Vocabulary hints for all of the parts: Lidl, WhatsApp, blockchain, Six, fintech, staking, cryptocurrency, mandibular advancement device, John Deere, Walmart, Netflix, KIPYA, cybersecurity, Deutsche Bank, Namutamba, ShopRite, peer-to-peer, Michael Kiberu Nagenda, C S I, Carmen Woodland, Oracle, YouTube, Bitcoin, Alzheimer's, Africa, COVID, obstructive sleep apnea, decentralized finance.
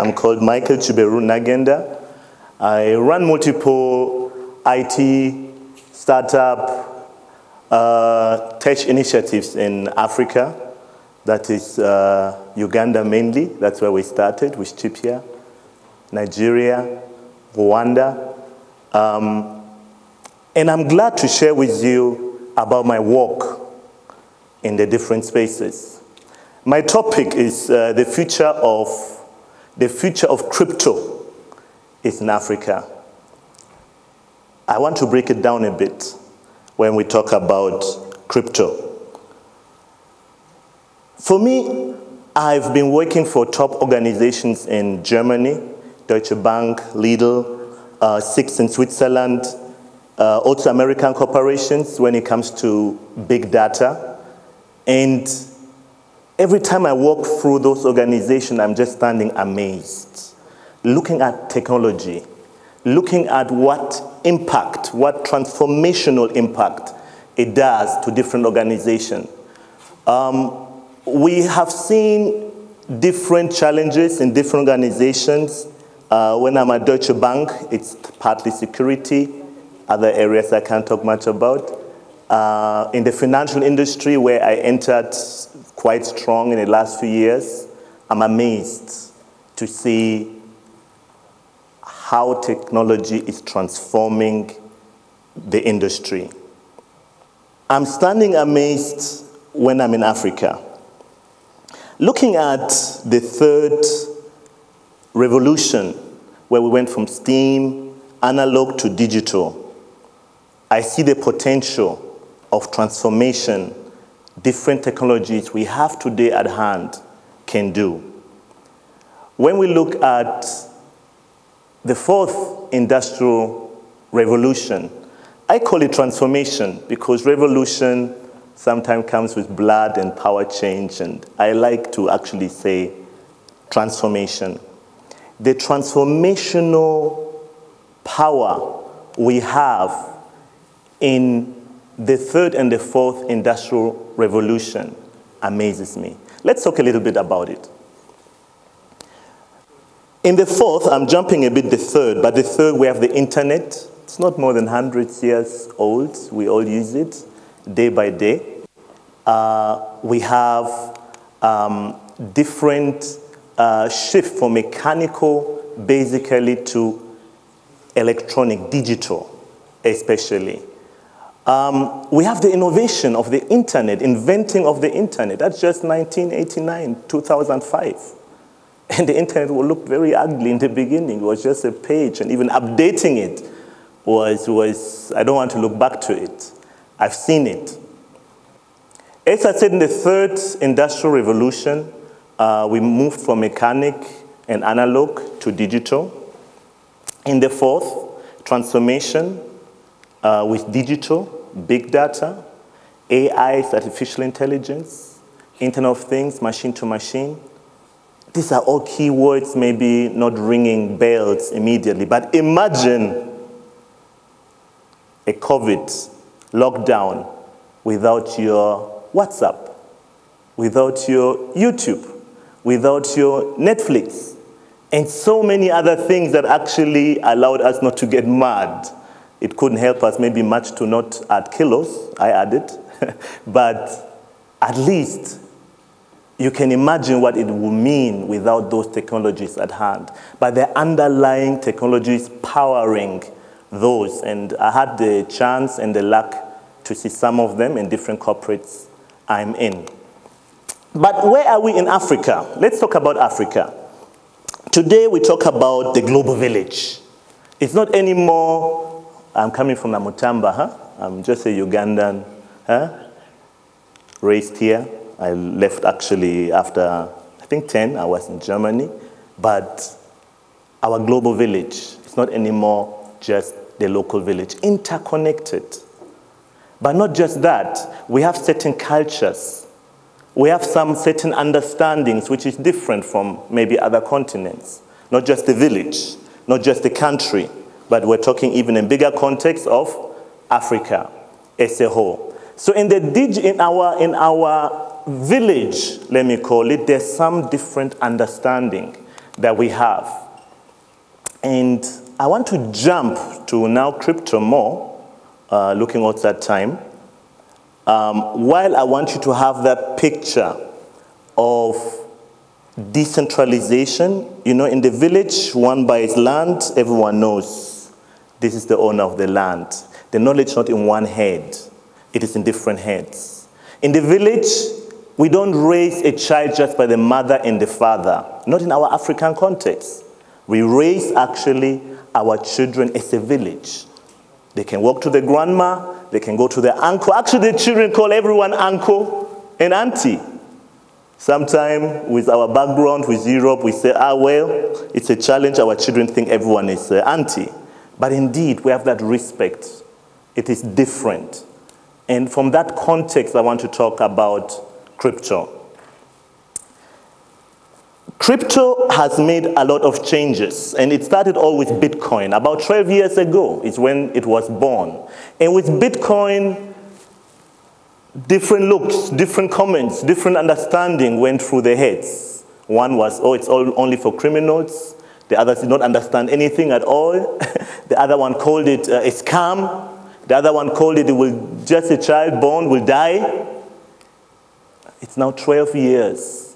I'm called Michael Kiberu Nagenda. I run multiple IT, startup, tech initiatives in Africa. That is Uganda mainly. That's where we started with KIPYA, Nigeria, Rwanda. And I'm glad to share with you about my work in the different spaces. My topic is the future of crypto is in Africa. I want to break it down a bit when we talk about crypto. For me, I've been working for top organizations in Germany, Deutsche Bank, Lidl, Six in Switzerland, also American corporations when it comes to big data. And every time I walk through those organizations, I'm just standing amazed, looking at technology, looking at what impact, what transformational impact it does to different organizations. We have seen different challenges in different organizations. When I'm at Deutsche Bank, it's partly security, other areas I can't talk much about. In the financial industry where I entered quite strong in the last few years, I'm amazed to see how technology is transforming the industry. I'm standing amazed when I'm in Africa. Looking at the third revolution where we went from steam, analog to digital, I see the potential of transformation different technologies we have today at hand can do. When we look at the fourth industrial revolution, I call it transformation because revolution sometimes comes with blood and power change, and I like to actually say transformation. The transformational power we have in the third and the fourth industrial revolution amazes me. Let's talk a little bit about it. In the fourth, I'm jumping a bit the third, but the third we have the internet. It's not more than 100 years old. We all use it day by day. We have different shift from mechanical basically to electronic, digital especially. We have the innovation of the internet, inventing of the internet. That's just 1989, 2005. And the internet will look very ugly in the beginning. It was just a page, and even updating it was I don't want to look back to it. I've seen it. As I said, in the third industrial revolution, we moved from mechanic and analog to digital. In the fourth, transformation with digital, big data, AI, artificial intelligence, Internet of Things, machine to machine. These are all key words, maybe not ringing bells immediately, but imagine a COVID lockdown without your WhatsApp, without your YouTube, without your Netflix, and so many other things that actually allowed us not to get mad. It couldn't help us maybe much to not add kilos, I added, but at least you can imagine what it would mean without those technologies at hand. But the underlying technologies powering those, and I had the chance and the luck to see some of them in different corporates I'm in. But where are we in Africa? Let's talk about Africa. Today we talk about the global village. It's not anymore I'm coming from Namutamba, huh? I'm just a Ugandan, huh? Raised here. I left actually after, I think 10, I was in Germany. But our global village, it's not anymore just the local village, interconnected. But not just that, we have certain cultures. We have some certain understandings which is different from maybe other continents. Not just the village, not just the country, but we're talking even in bigger context of Africa as a whole. So in our village, let me call it, there's some different understanding. that we have. And I want to jump to now crypto more, looking at that time, while I want you to have that picture of decentralization. You know, in the village, one buys land, everyone knows this is the owner of the land. The knowledge is not in one head, it is in different heads. In the village, we don't raise a child just by the mother and the father, not in our African context. We raise actually our children as a village. They can walk to the grandma, they can go to the uncle. Actually, the children call everyone uncle and auntie. Sometimes with our background, with Europe, we say, ah, well, it's a challenge. Our children think everyone is auntie. But indeed, we have that respect. It is different. And from that context, I want to talk about crypto. Crypto has made a lot of changes, and it started all with Bitcoin. About 12 years ago is when it was born. And with Bitcoin, different looks, different comments, different understanding went through their heads. One was, oh, it's all only for criminals. The others did not understand anything at all. The other one called it a scam. The other one called it, just a child born will die. It's now 12 years.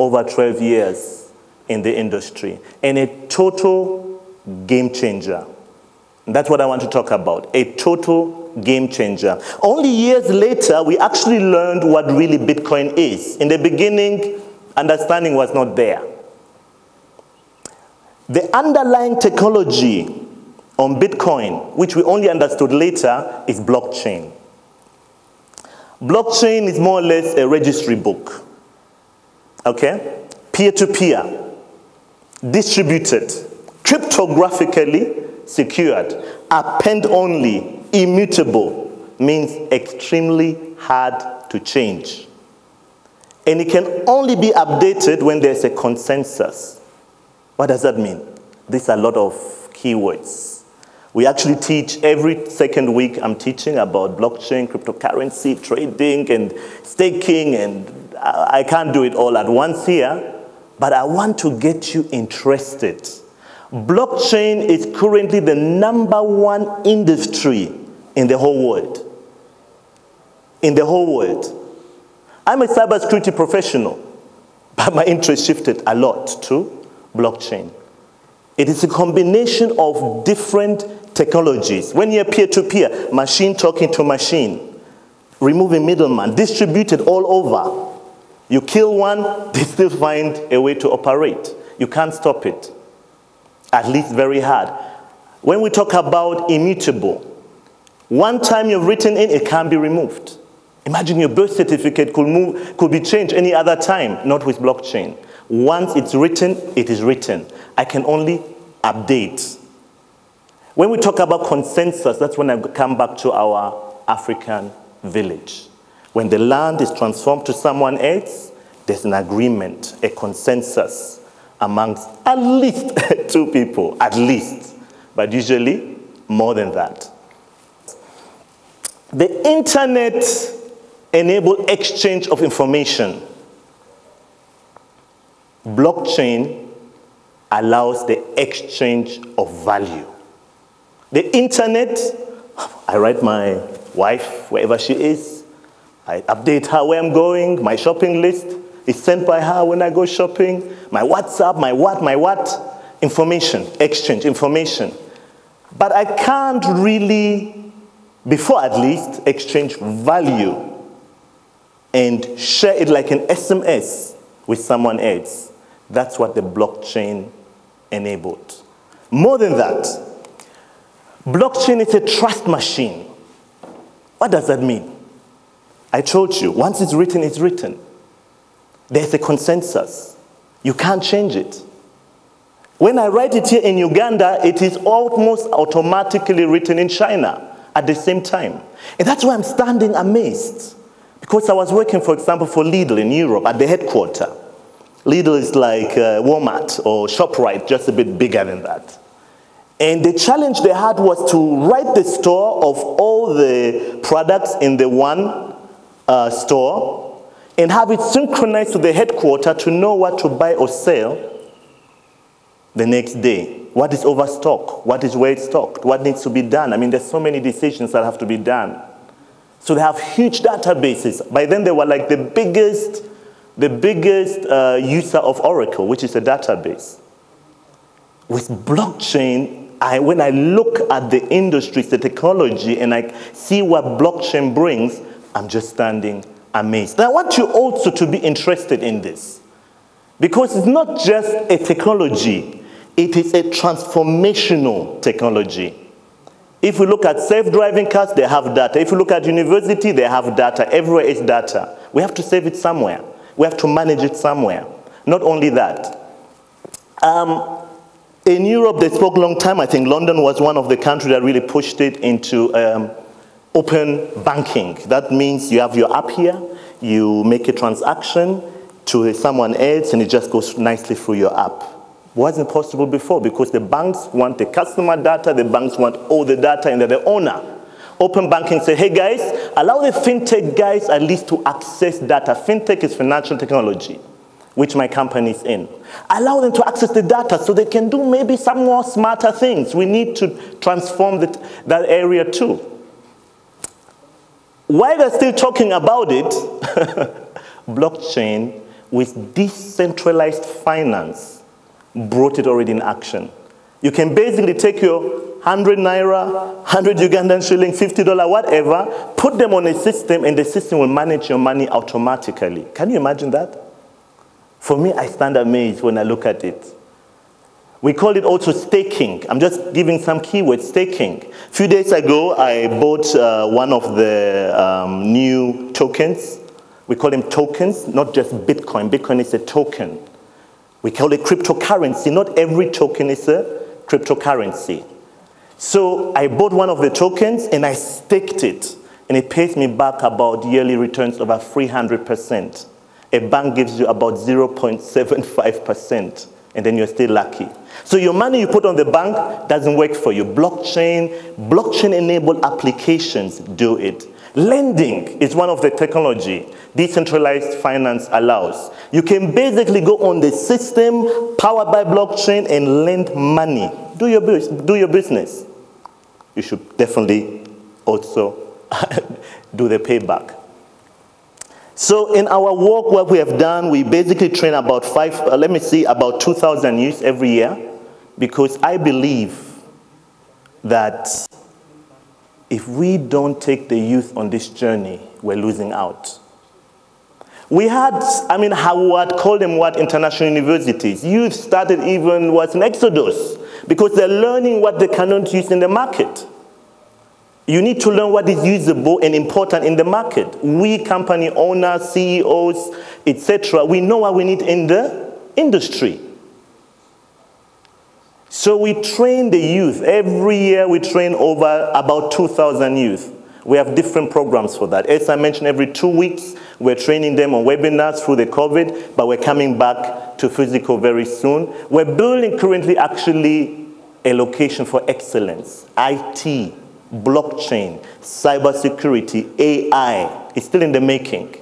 Over 12 years in the industry, and a total game changer. And that's what I want to talk about, a total game changer. Only years later, we actually learned what really Bitcoin is. In the beginning, understanding was not there. The underlying technology on Bitcoin, which we only understood later, is blockchain. Blockchain is more or less a registry book. Okay, peer-to-peer, distributed, cryptographically secured, append-only, immutable, means extremely hard to change. And it can only be updated when there's a consensus. What does that mean? These are a lot of keywords. We actually teach every second week, I'm teaching about blockchain, cryptocurrency, trading, and staking, and I can't do it all at once here, but I want to get you interested. Blockchain is currently the #1 industry in the whole world. In the whole world. I'm a cybersecurity professional, but my interest shifted a lot to blockchain. It is a combination of different technologies. When you're peer-to-peer, machine talking to machine, removing middleman, distributed all over. You kill one, they still find a way to operate. You can't stop it, at least very hard. When we talk about immutable, one time you've written in, it can't be removed. Imagine your birth certificate could be changed any other time, not with blockchain. Once it's written, it is written. I can only update. When we talk about consensus, that's when I come back to our African village. When the land is transformed to someone else, there's an agreement, a consensus amongst at least 2 people, at least, but usually more than that. The internet enabled exchange of information. Blockchain allows the exchange of value. The internet, I write my wife, wherever she is, I update her where I'm going, my shopping list is sent by her when I go shopping, my WhatsApp, my what, information, exchange, information. But I can't really, before at least, exchange value and share it like an SMS with someone else. That's what the blockchain enabled. More than that, blockchain is a trust machine. What does that mean? I told you, once it's written, it's written. There's a consensus. You can't change it. When I write it here in Uganda, it is almost automatically written in China at the same time. And that's why I'm standing amazed. Because I was working, for example, for Lidl in Europe at the headquarters. Lidl is like Walmart or ShopRite, just a bit bigger than that. And the challenge they had was to write the store of all the products in the one store and have it synchronized to the headquarters to know what to buy or sell the next day? What is overstock? What is where it's stocked? What needs to be done? I mean, there's so many decisions that have to be done. So they have huge databases. By then, they were like the biggest user of Oracle, which is a database. With blockchain, when I look at the industries, the technology, and I see what blockchain brings, I'm just standing amazed. Now, I want you also to be interested in this, because it's not just a technology, it is a transformational technology. If we look at self-driving cars, they have data. If we look at university, they have data. Everywhere is data. We have to save it somewhere. We have to manage it somewhere. Not only that. In Europe, they spoke a long time. I think London was one of the countries that really pushed it into open banking. That means you have your app here, you make a transaction to someone else, and it just goes nicely through your app. Wasn't possible before because the banks want the customer data, the banks want all the data, and they're the owner. Open banking said, hey guys, allow the fintech guys at least to access data. Fintech is financial technology, which my company is in. Allow them to access the data so they can do maybe some more smarter things. We need to transform that area too. While they're still talking about it, blockchain with decentralized finance brought it already in action. You can basically take your 100 naira, 100 Ugandan shilling, $50, whatever, put them on a system, and the system will manage your money automatically. Can you imagine that? For me, I stand amazed when I look at it. We call it also staking. I'm just giving some keywords, staking. A few days ago, I bought one of the new tokens. We call them tokens, not just Bitcoin. Bitcoin is a token. We call it cryptocurrency. Not every token is a cryptocurrency. So I bought one of the tokens and I staked it. And it pays me back about yearly returns over 300%. A bank gives you about 0.75%. And then you're still lucky. So your money you put on the bank doesn't work for you. Blockchain-enabled applications do it. Lending is one of the technology decentralized finance allows. You can basically go on the system powered by blockchain and lend money. Do your business. You should definitely also do the payback. So in our work, what we have done, we basically train about about 2,000 youth every year, because I believe that if we don't take the youth on this journey, we're losing out. We had, I mean, Howard called them what, international universities. Youth started even what's an exodus, because they're learning what they cannot use in the market. You need to learn what is usable and important in the market. We, company owners, CEOs, etc., we know what we need in the industry. So we train the youth. Every year we train over about 2,000 youth. We have different programs for that. As I mentioned, every 2 weeks, we're training them on webinars through the COVID, but we're coming back to physical very soon. We're building currently actually a location for excellence, IT, blockchain, cybersecurity, AI. It's still in the making.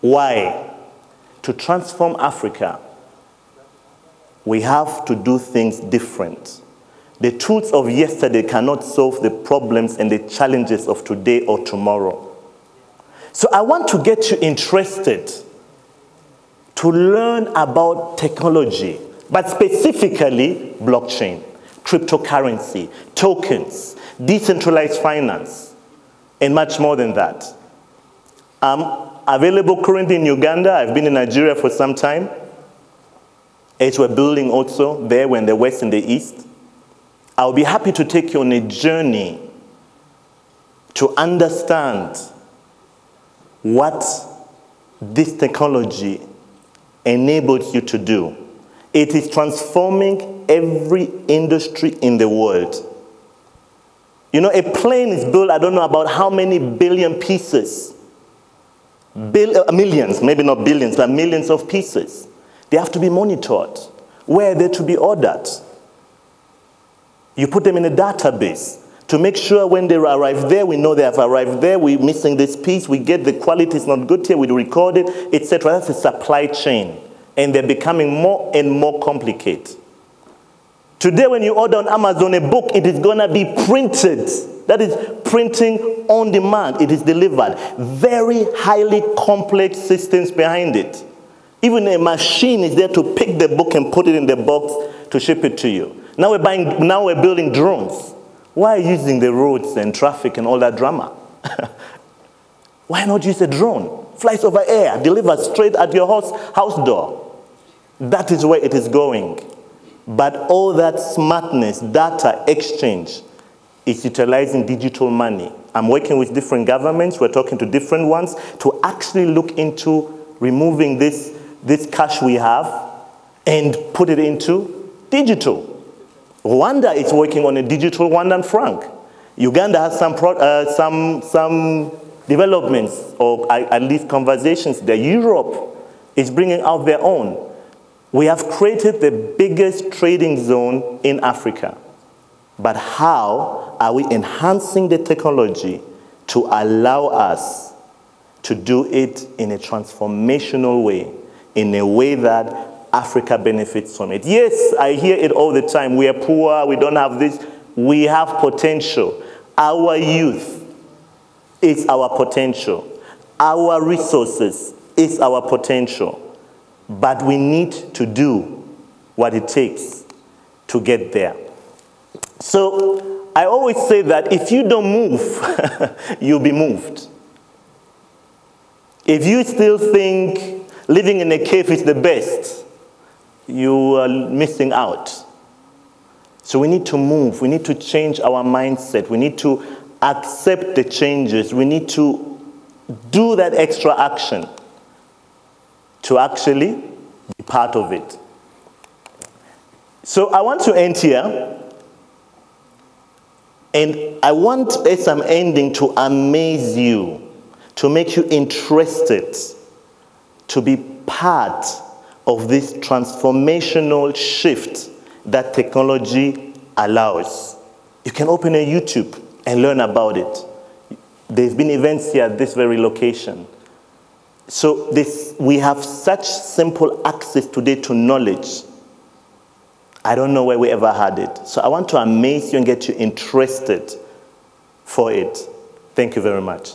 Why? To transform Africa, we have to do things different. The tools of yesterday cannot solve the problems and the challenges of today or tomorrow. So I want to get you interested to learn about technology, but specifically blockchain, cryptocurrency, tokens, decentralized finance, and much more than that. I'm available currently in Uganda. I've been in Nigeria for some time. As we're building also there, when the West and the East, I'll be happy to take you on a journey to understand what this technology enables you to do. It is transforming every industry in the world. You know, a plane is built, I don't know about how many billion pieces. Millions, maybe not billions, but millions of pieces. They have to be monitored. Where are they to be ordered? You put them in a database to make sure when they arrive there, we know they have arrived there, we're missing this piece, we get the quality is not good here, we record it, etc. That's a supply chain. and they're becoming more and more complicated. Today when you order on Amazon a book, it is going to be printed. That is printing on demand. It is delivered. Very highly complex systems behind it. Even a machine is there to pick the book and put it in the box to ship it to you. Now we're building drones. Why are you using the roads and traffic and all that drama? Why not use a drone? Flies over air, delivered straight at your house door. That is where it is going. But all that smartness, data exchange, is utilizing digital money. I'm working with different governments, we're talking to different ones, to actually look into removing this cash we have and put it into digital. Rwanda is working on a digital Rwandan franc. Uganda has some developments, or at least conversations there. Europe is bringing out their own. We have created the biggest trading zone in Africa. But how are we enhancing the technology to allow us to do it in a transformational way, in a way that Africa benefits from it? Yes, I hear it all the time. We are poor, we don't have this. We have potential. Our youth is our potential. Our resources is our potential. But we need to do what it takes to get there. So I always say that if you don't move, you'll be moved. If you still think living in a cave is the best, you are missing out. So we need to move. We need to change our mindset. We need to accept the changes. We need to do that extra action to actually be part of it. So I want to end here, and I want, as I'm ending, to amaze you, to make you interested, to be part of this transformational shift that technology allows. You can open a YouTube and learn about it. There's been events here at this very location. So we have such simple access today to knowledge. I don't know where we ever had it. So I want to amaze you and get you interested for it. Thank you very much.